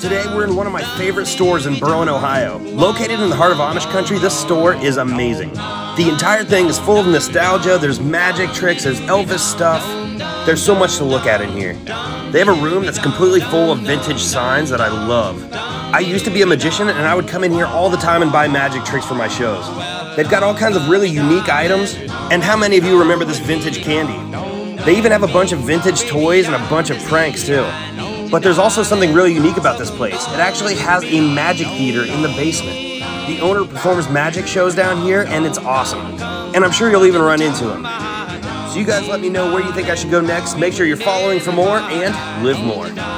Today we're in one of my favorite stores in Berlin, Ohio. Located in the heart of Amish country, this store is amazing. The entire thing is full of nostalgia, there's magic tricks, there's Elvis stuff. There's so much to look at in here. They have a room that's completely full of vintage signs that I love. I used to be a magician and I would come in here all the time and buy magic tricks for my shows. They've got all kinds of really unique items, and how many of you remember this vintage candy? They even have a bunch of vintage toys and a bunch of pranks too. But there's also something really unique about this place. It actually has a magic theater in the basement. The owner performs magic shows down here and it's awesome. And I'm sure you'll even run into him. So you guys let me know where you think I should go next. Make sure you're following for more and live more.